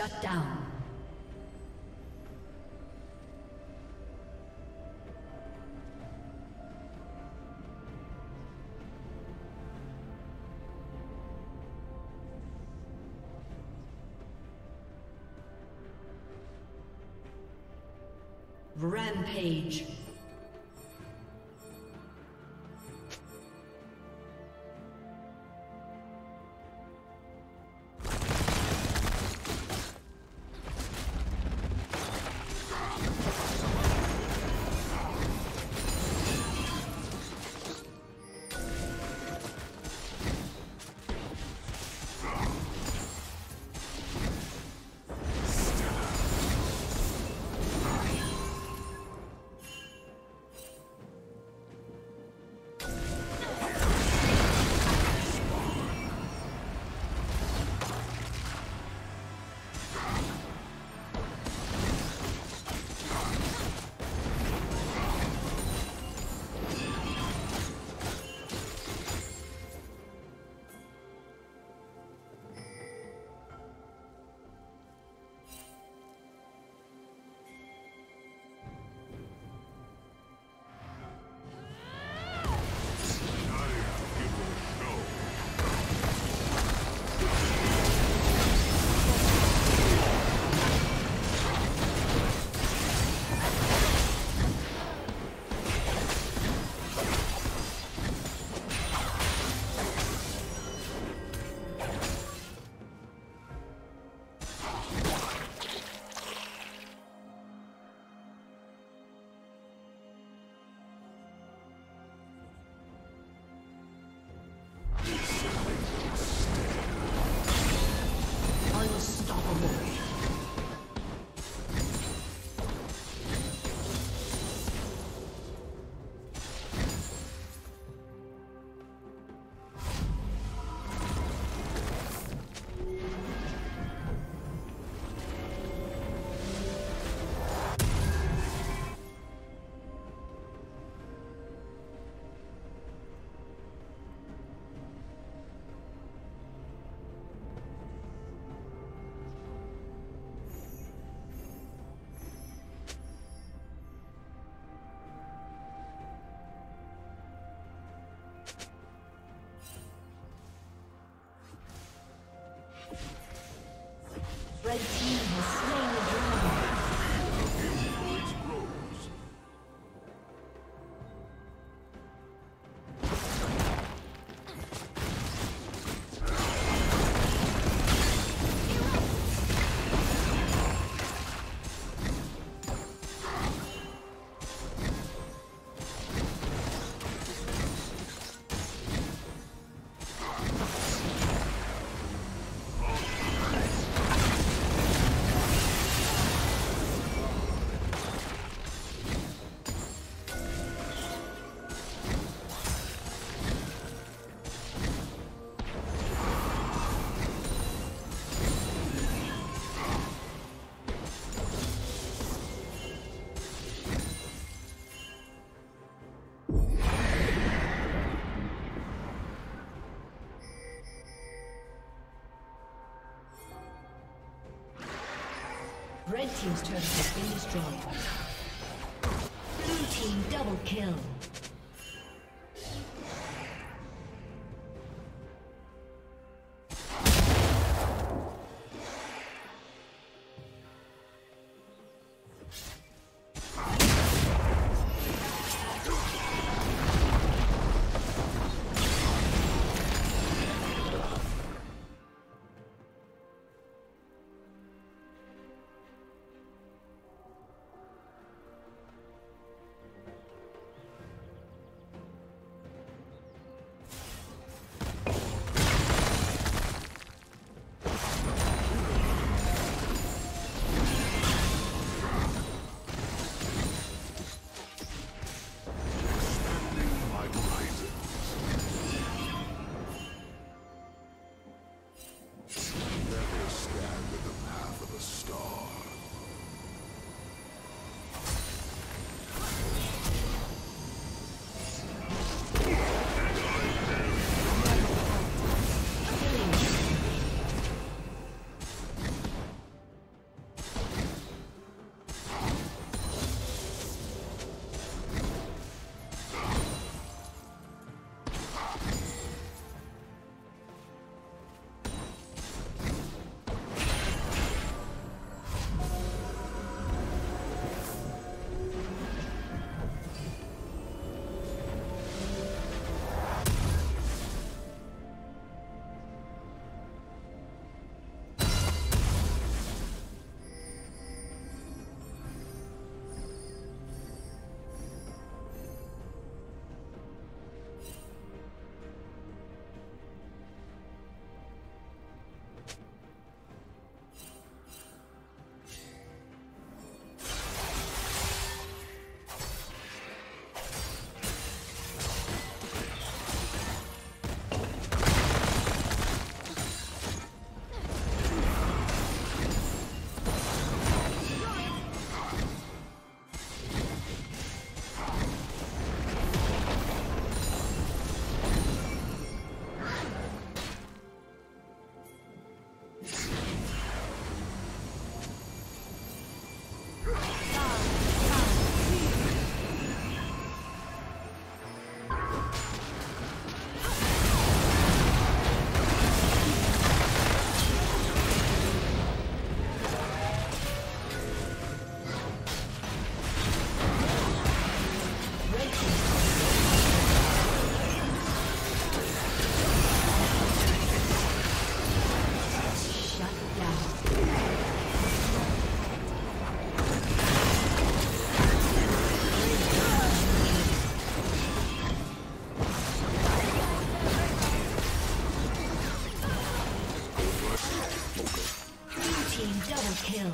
Shut down. Rampage. Red team has slain the Red team's turret has been destroyed. Blue team double kill. kill.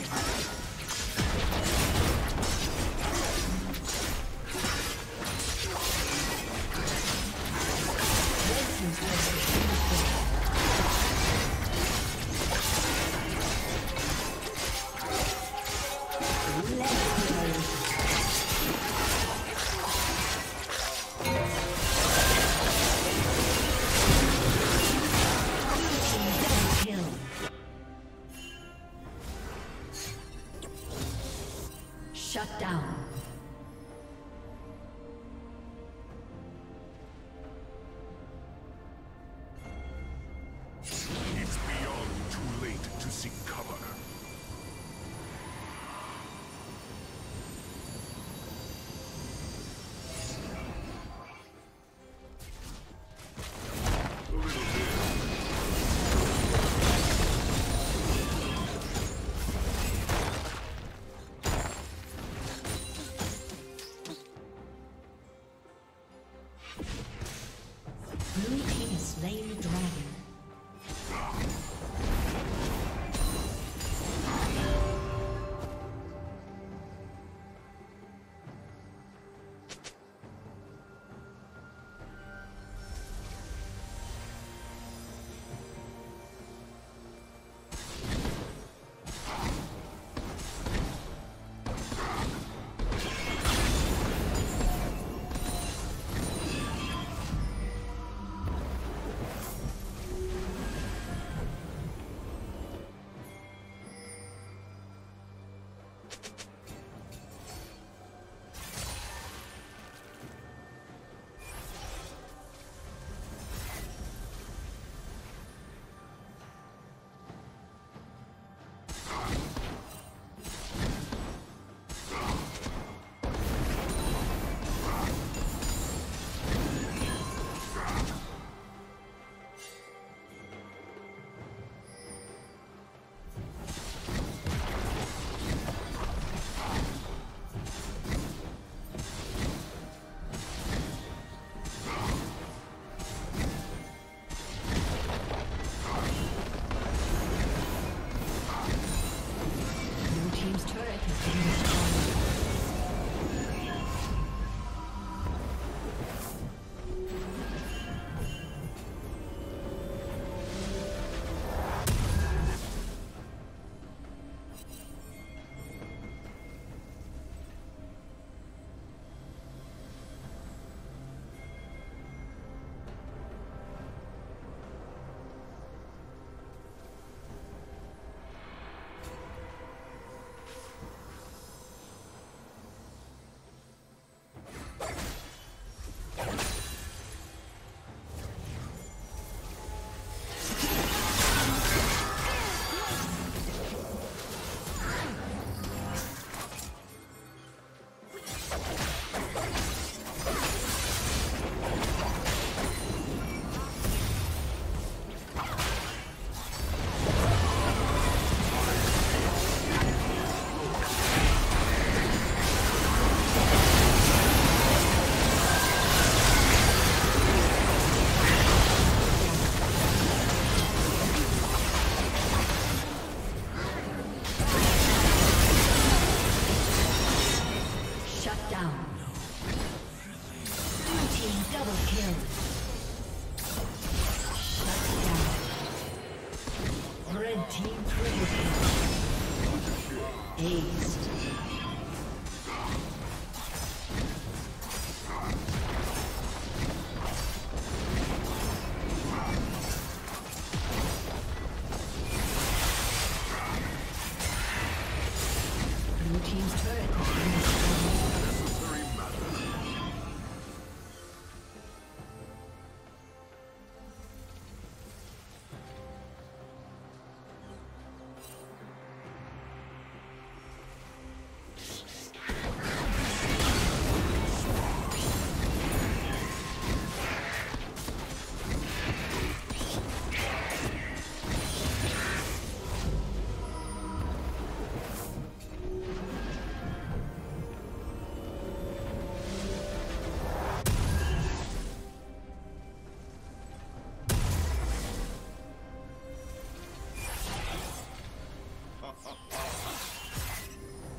Shut down. It's beyond too late to seek cover.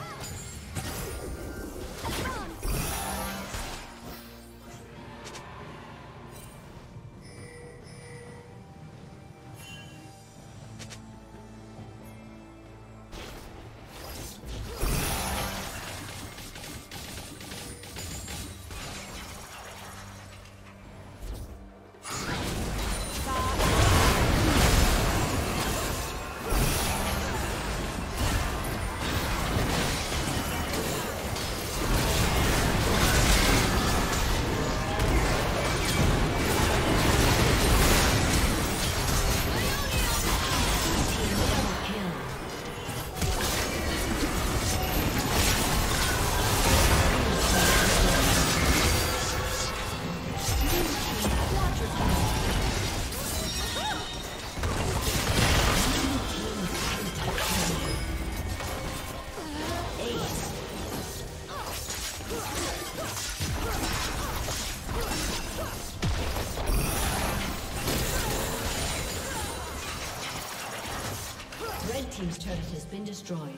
Red team's turret has been destroyed.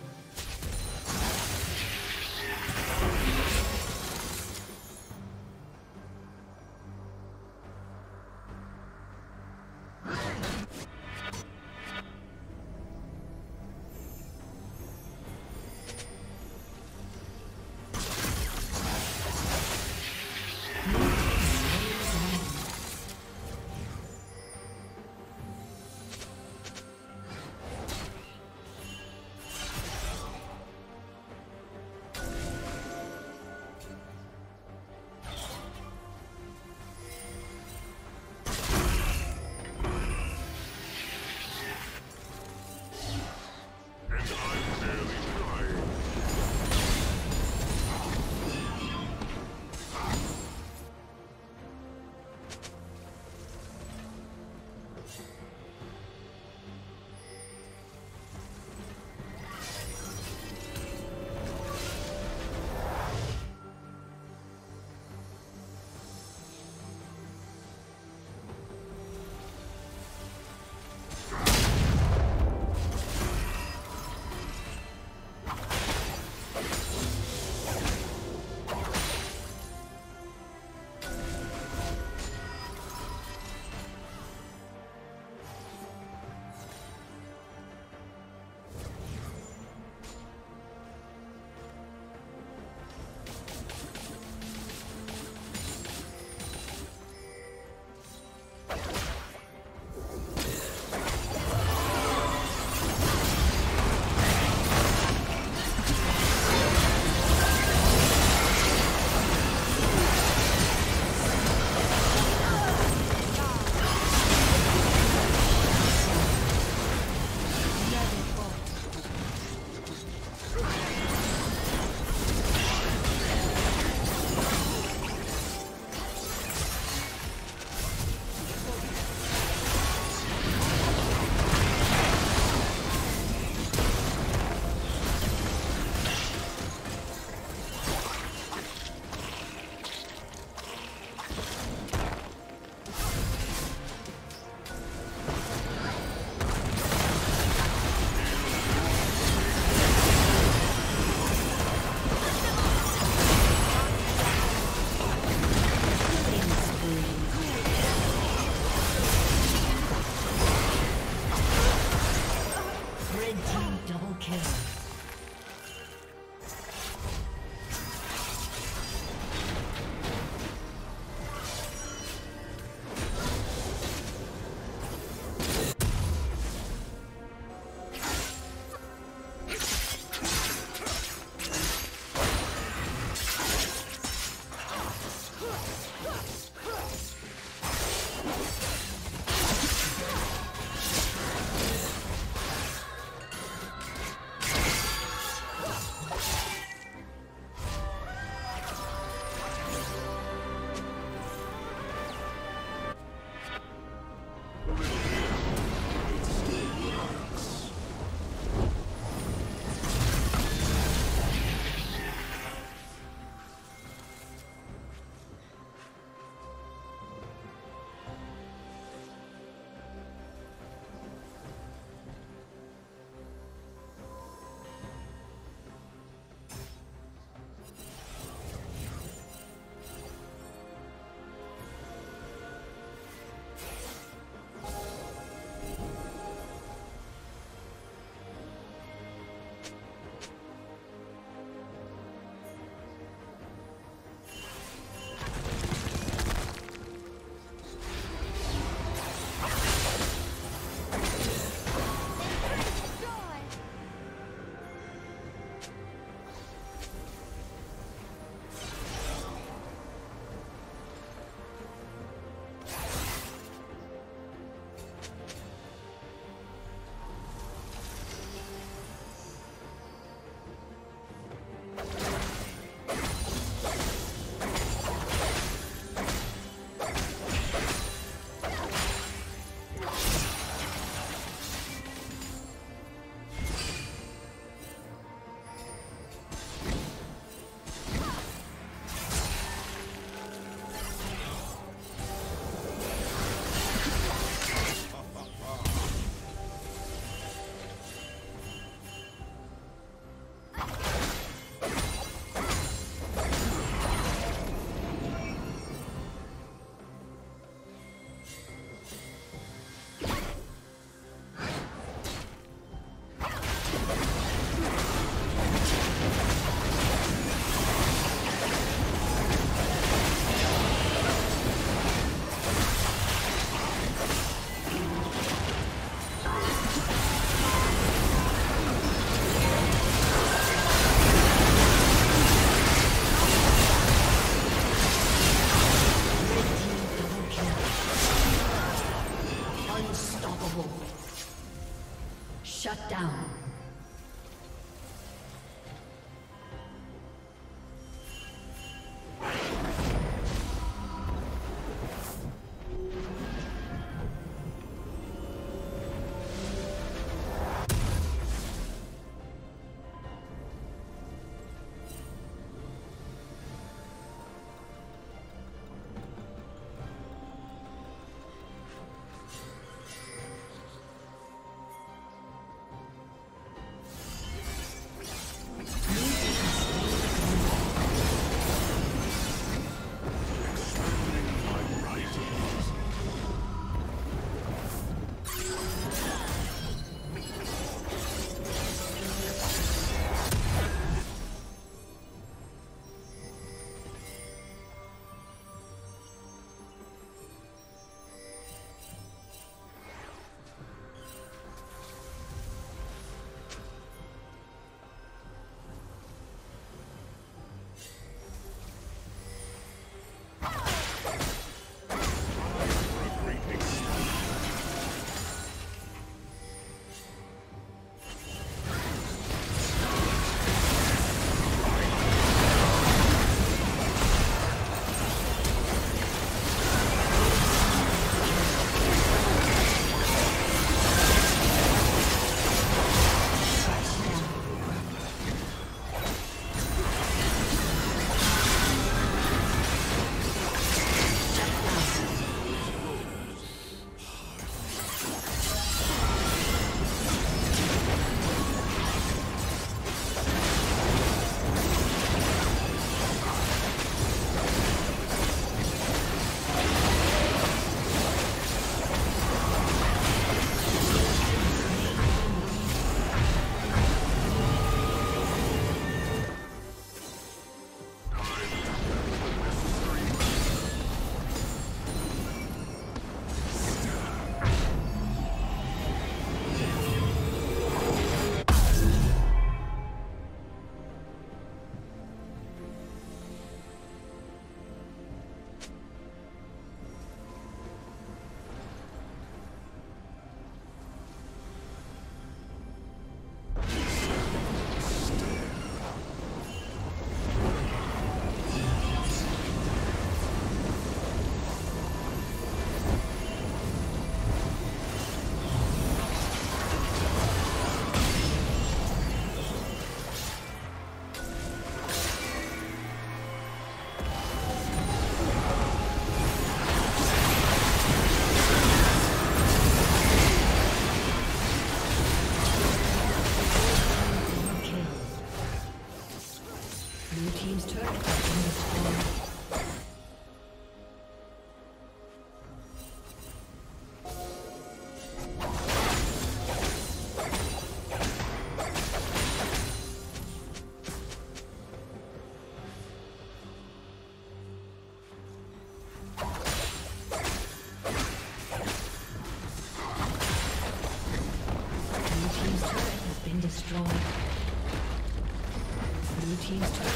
refuse to let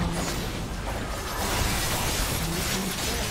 his been destroyed.